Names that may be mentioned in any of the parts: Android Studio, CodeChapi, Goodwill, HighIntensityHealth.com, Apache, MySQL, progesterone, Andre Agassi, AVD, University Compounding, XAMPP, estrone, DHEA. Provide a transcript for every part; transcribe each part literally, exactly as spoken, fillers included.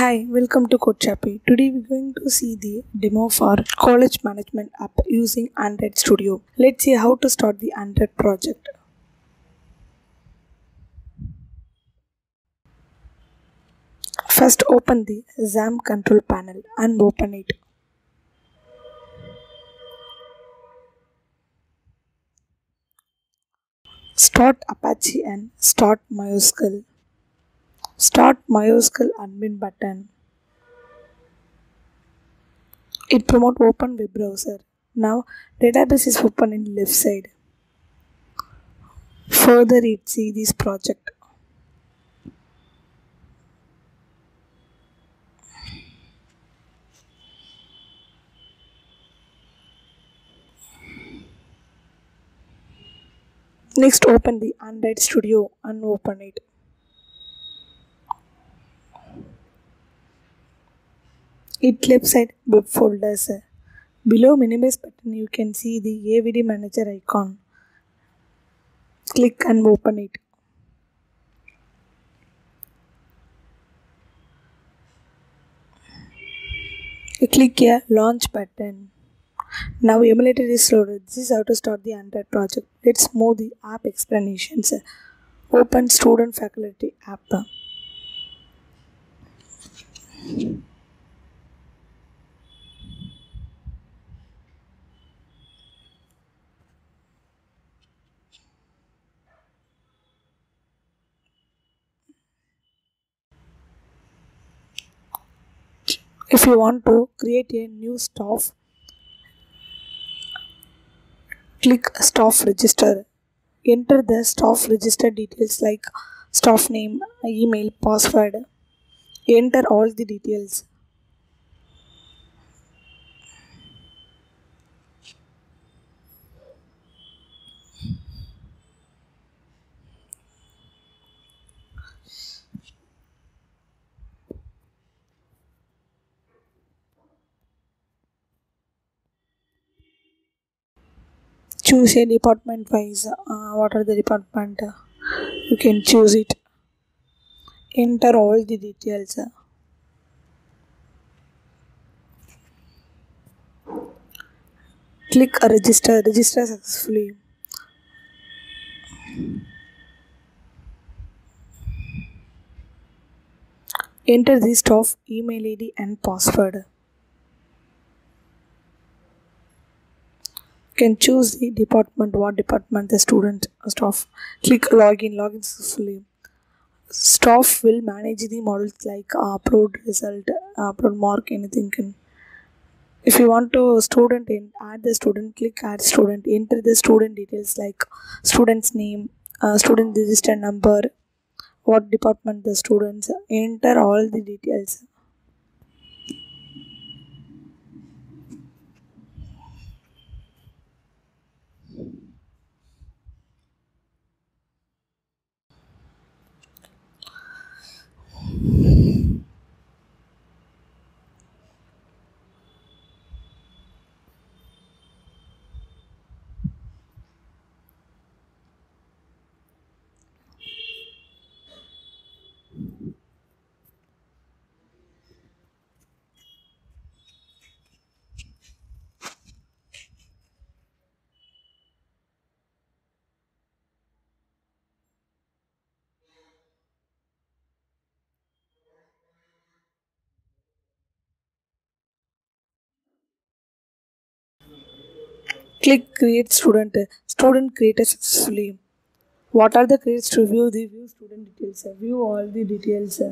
Hi, welcome to CodeChapi. Today we're going to see the demo for college management app using Android Studio. Let's see how to start the Android project. First, open the XAMPP control panel and open it. Start Apache and start MySQL. Start MySQL admin button. It promotes open web browser. Now database is open in left side. Further it see this project. Next open the Android Studio and open it. It left side web folders. Below minimize button you can see the A V D manager icon. Click and open it. You click here launch button. Now emulator is loaded. This is how to start the Android project. Let's move the app explanations. Open student faculty app. If you want to create a new staff, click staff register. Enter the staff register details like staff name, email, password. Enter all the details. Choose a department wise, uh, what are the department, uh, you can choose it. Enter all the details. Click register, register successfully. Enter the staff email I D and password. Can choose the department, what department the student staff. Click login, login successfully. Staff will manage the models like uh, upload result, uh, upload mark, anything. Can. If you want to student in, add the student, click add student. Enter the student details like student's name, uh, student register number, what department the students. Enter all the details. Click create student. Student created successfully. What are the creates to view the view student details? View all the details.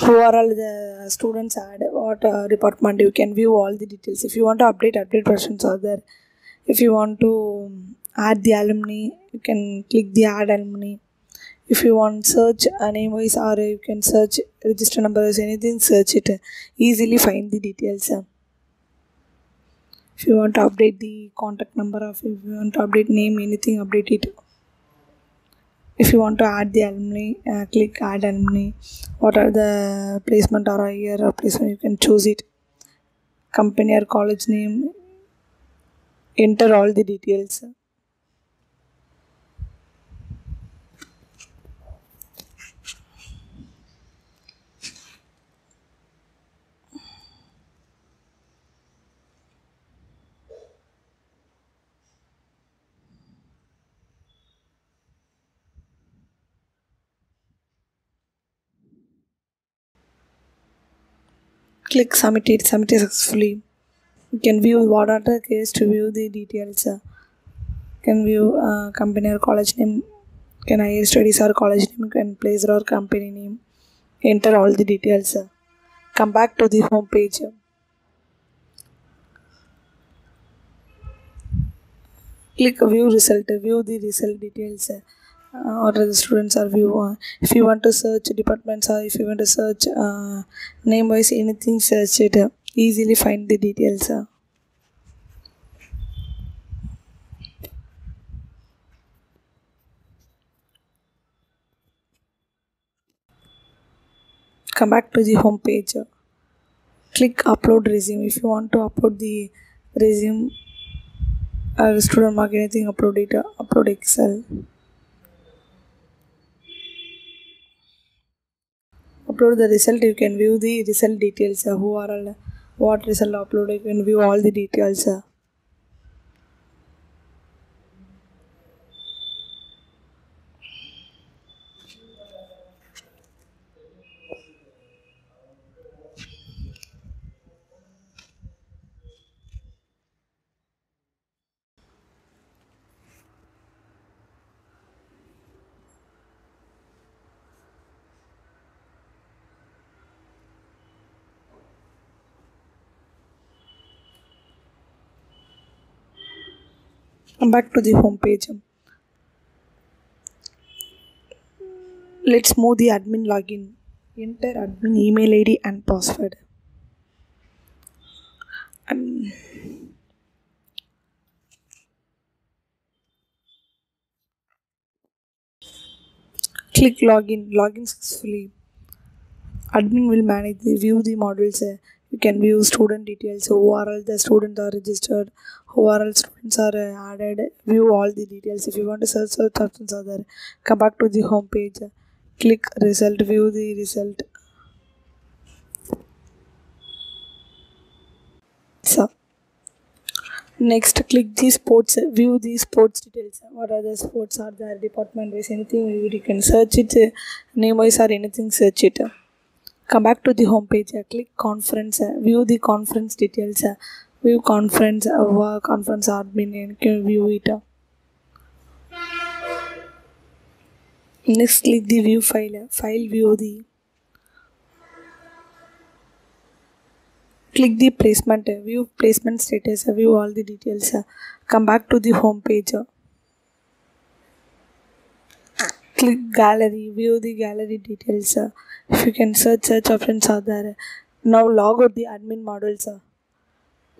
Who are all the students at what uh, department? You can view all the details. If you want to update, update versions are there. If you want to add the alumni, you can click the add alumni. If you want search uh, name wise or you can search register numbers, anything, search it. Easily find the details. If you want to update the contact number, of if you want to update name, anything, update it. If you want to add the alumni, uh, click add alumni. What are the placement or year or placement, you can choose it. Company or college name. Enter all the details. Click submit it, submit it successfully. You can view water case to view the details. You can view uh, company or college name. You can hire studies or college name. You can place or company name. Enter all the details. Come back to the home page. Click view result, view the result details uh, or the students are view. Uh, if you want to search departments or if you want to search uh, name wise anything, search it. Uh, easily find the details. Uh. Come back to the home page. Uh. Click upload resume. If you want to upload the resume, Uh, student mark anything, upload it, uh, upload Excel, upload the result. You can view the result details, uh, who are all, what result uploaded. You can view all the details. Uh. Come back to the home page. Let's move the admin login. Enter admin email I D and password. Um, click login. Login successfully. Admin will manage the view the modules. Uh, You can view student details, who are all the students are registered, who are all students are added, view all the details. If you want to search search options are there, come back to the home page, click result, view the result. So, next click the sports, view the sports details. What are the sports are there, department wise, anything you can search it, name wise or anything, search it. Come back to the home page, uh, click conference, uh, view the conference details, uh, view conference, uh, conference admin, and can view it. Uh. Next, click the view file, uh, file view the. Click the placement, uh, view placement status, uh, view all the details. Uh, come back to the home page. Uh. Click gallery, view the gallery details. Uh, if you can search, search options are there. Now log out the admin models. Uh.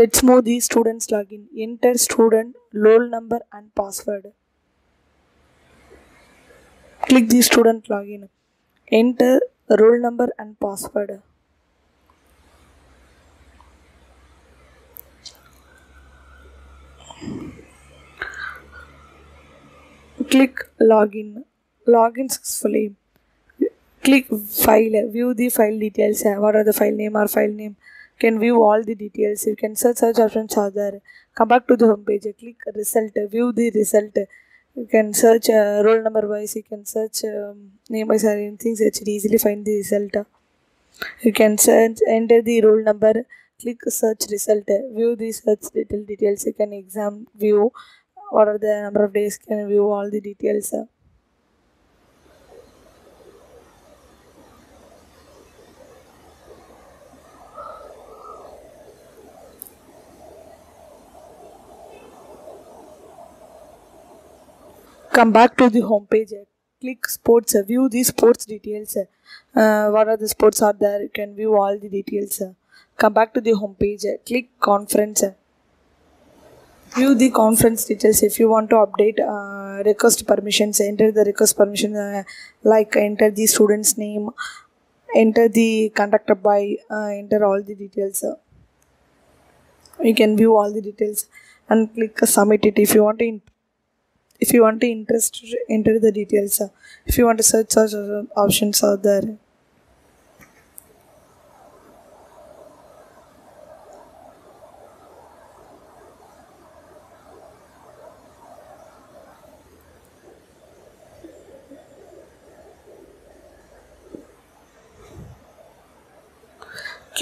Let's move the students login. Enter student, roll number and password. Click the student login. Enter roll number and password. Click login. Login successfully. Click file, view the file details. What are the file name or file name? You can view all the details. You can search search options are there. Come back to the home page. Click result, view the result. You can search uh, roll number wise. You can search um, name wise or anything. Search it, easily find the result. You can search, enter the roll number. Click search result. View the search detail details. You can exam view. What are the number of days? You can view all the details. Come back to the home page. Click sports. View the sports details. Uh, what are the sports are there? You can view all the details. Come back to the home page. Click conference. View the conference details. If you want to update uh, request permissions, enter the request permission. Uh, like enter the student's name. Enter the contact by. Uh, enter all the details. You can view all the details and click submit it if you want to. If you want to interest, enter the details. If you want to search, search options are there.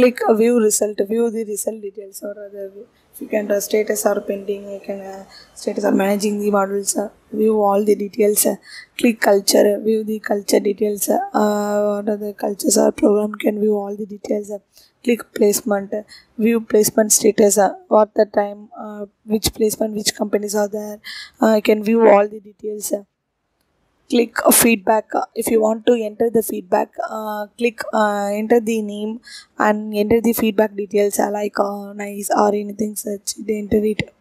click a view result, view the result details, or other if you can uh, status or pending, you can uh, status or managing the models, uh, view all the details, uh, click culture, uh, view the culture details, uh, what are the cultures or program can view all the details, uh, click placement, uh, view placement status, uh, what the time, uh, which placement, which companies are there, uh, you can view all the details. Uh, click feedback, if you want to enter the feedback, uh, click uh, enter the name and enter the feedback details, uh, like uh, nice or anything such, they enter it.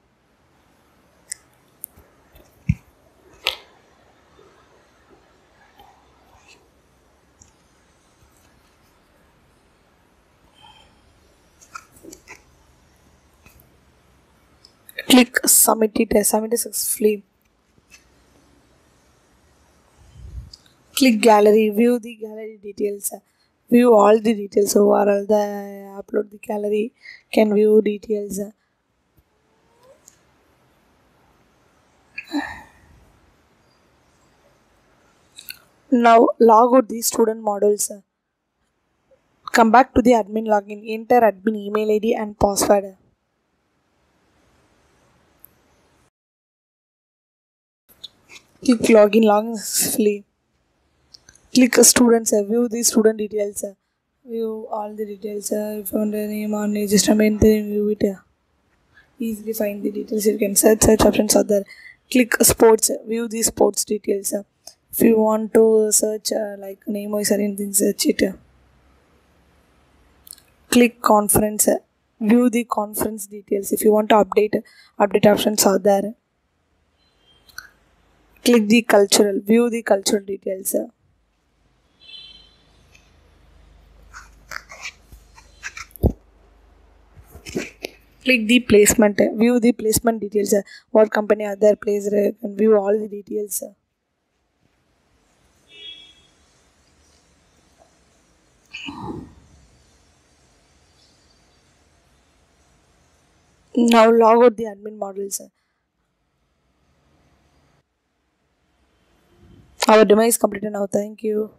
Click submit it, submit it successfully. Click gallery, view the gallery details, view all the details, overall the upload the gallery, can view details. Now log out the student models. Come back to the admin login, enter admin email I D and password. Click login, login successfully. Click students, uh, view the student details, uh, view all the details, uh, if you want the name or name, just amend the view it, uh, easily find the details, you can search, search options are there. Click sports, uh, view the sports details, uh, if you want to search uh, like name or anything, search it. Uh. Click conference, uh, view the conference details, if you want to update, uh, update options are there. Click the cultural, view the cultural details. Uh. Click the placement, view the placement details, what company are there, place, and view all the details. Now log out the admin models. Our demo is completed now, thank you.